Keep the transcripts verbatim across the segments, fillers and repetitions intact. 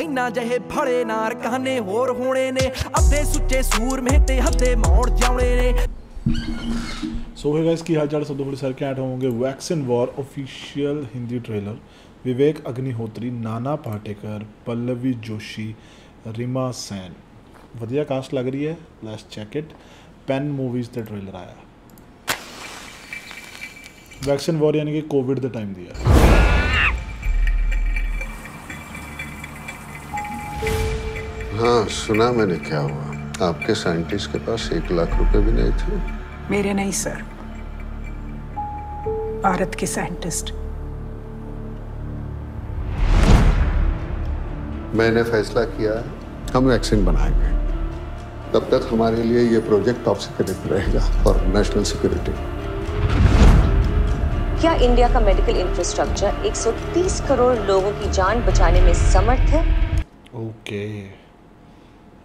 इना जहे फड़े नार कहने होर होने ने अद्धे सुच्चे सूर मेहते हद्दे मौड़ जाने ने। सो हे गाइस, की हाल चाल सब थोड़े सर क्या आठ होंगे। Vaccine war official Hindi trailer, Vivek Agnihotri, Nana Patekar, Pallavi Joshi, Rima Sen, वधिया कास्ट लग रही है। Plus check it pen movies का ट्रेलर आया। वैक्सीन वॉर यानी कि कोविड का टाइम दिया। हाँ सुना मैंने, क्या हुआ? आपके साइंटिस्ट के पास एक लाख रुपए भी नहीं थे? मेरे नहीं सर, भारत के साइंटिस्ट। मैंने फैसला किया हम वैक्सीन बनाएंगे, तब तक हमारे लिए ये प्रोजेक्ट टॉप सीक्रेट रहेगा और नेशनल सिक्योरिटी। क्या इंडिया का मेडिकल इंफ्रास्ट्रक्चर एक सौ तीस करोड़ लोगों की जान बचाने में समर्थ है? ओके,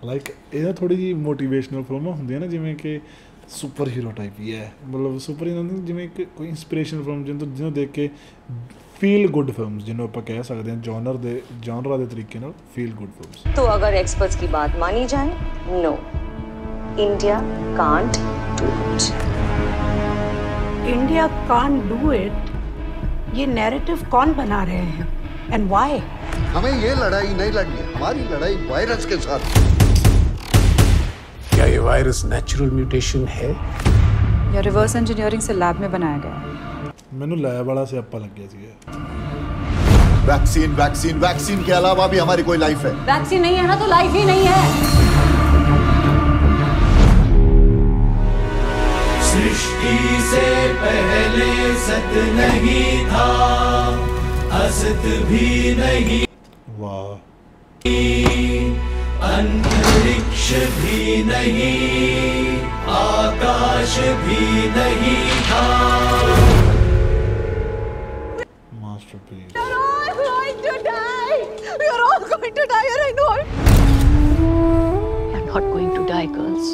लाइक ये थोड़ी जी मोटिवेशनल फिल्म होंगी ना, जिमें कि सुपर हीरो टाइप ही है। मतलब सुपर हीरो जिमें कोई इंस्पिरेशन फिल्म जिन्होंने जिन्होंने देख के फील गुड फिल्म्स, जिन्हों आप कह सकते हैं जॉनर दे जॉनरा दे तरीके नाल फील गुड फिल्म्स। तो अगर एक्सपर्ट्स की बात मानी जाए, no India can't do it. India can't do it, ये नैरेटिव कौन बना रहे हैं एंड व्हाई? हमें ये लड़ाई नहीं लड़नी, हमारी लड़ाई वायरस के साथ। क्या ये वायरस नेचुरल म्यूटेशन है या रिवर्स इंजीनियरिंग से लैब में बनाया गया है? मैंने लाया बड़ा से अप्पा लग गया जी। वैक्सीन वैक्सीन वैक्सीन के अलावा भी हमारी कोई लाइफ है? वैक्सीन नहीं है ना तो लाइफ ही नहीं है। सृष्टि से पहले सत नहीं था, असत भी नहीं, वाह, अंतरिक्ष भी नहीं, आकाश भी नहीं था। Please. We're all going to die. We're all going to die, and I know it. We're not going to die, girls.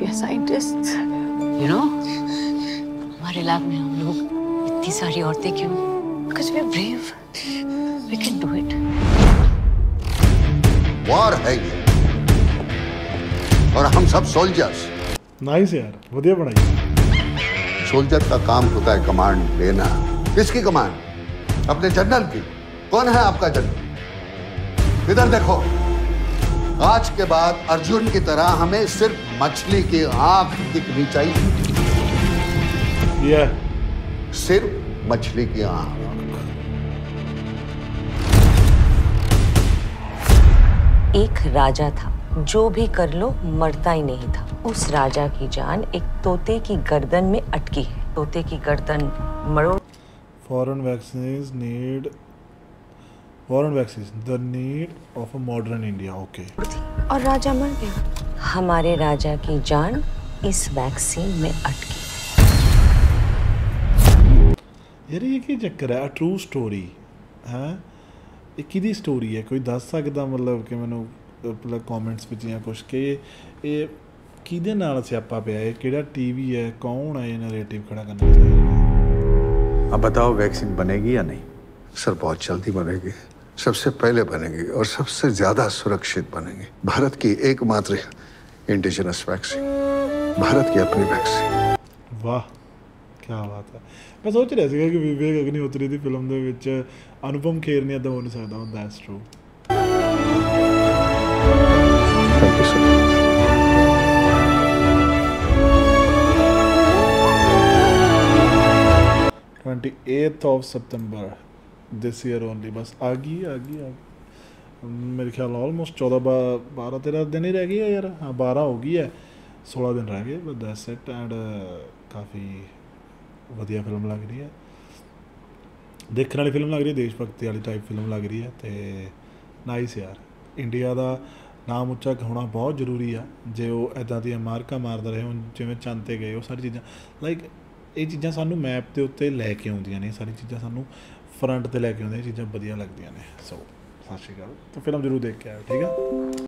We are scientists. You know, हमारे लैब में हम लोग इतनी सारी औरतें क्यों? Because we're brave. We can do it. War है ये, और हम सब soldiers. Nice यार, बढ़िया बनाई। Soldier का काम होता है command लेना। किसकी कमांड? अपने जनरल की। कौन है आपका जनरल? इधर देखो, आज के बाद अर्जुन की तरह हमें सिर्फ मछली की आंख दिखनी चाहिए। yeah. सिर्फ मछली की आंख। एक राजा था, जो भी कर लो मरता ही नहीं था। उस राजा की जान एक तोते की गर्दन में अटकी है। तोते की गर्दन मरो। Foreign vaccines need foreign vaccines. The need of a modern India. Okay. और राजा मर गया। हमारे राजा की जान इस वैक्सीन में अटकी। यार ये क्या चक्कर है? ट्रू स्टोरी है। ये किदी स्टोरी है? कोई दस सकदा मतलब कि मैंने कमेंट्स विच या कुछ के ये किदे नाल स्यापा पिया है? किहड़ा टीवी है? कौन है ये नैरेटिव खड़ा करने वाला? अब बताओ वैक्सीन बनेगी या नहीं? सर बहुत जल्दी बनेगी, सबसे पहले बनेगी और सबसे ज्यादा सुरक्षित बनेगी। भारत की एकमात्र इंडिजिनस वैक्सीन, भारत की अपनी वैक्सीन। वाह क्या बात है। मैं सोच रहा था कि विवेक अग्निहोत्री की फिल्म के विच अनुपम खेर नहीं अदा हो नहीं सकता हूँ। That's true. Thank you sir. Twenty eighth of September this year only. बस आ गई आ गई आ गई मेरे ख्याल ऑलमोस्ट चौदह बारह तेरह दिन ही रह गई है यार। हाँ बारह हो गई है, सोलह दिन रह गए। But that's it. एंड काफ़ी वधिया फिल्म लग रही है, देखने वाली फिल्म लग रही है, देश भगती वाली टाइप फिल्म लग रही है। तो नाइस यार, इंडिया का नाम उच्चा होना बहुत जरूरी है। जे वो इदा दी मारका मारते रहे, हम जिमें चंद ते गए, वो सारी चीज़ा लाइक ये चीज़ा सानू मैप के उत्ते लैके आउंदियां ने, सारी चीज़ा सानू फ्रंट ते लैके आउंदियां, चीज़ा बढ़िया लगदियां ने। सो सत श्री अकाल। तो फिल्म जरूर देख के आओ, ठीक है।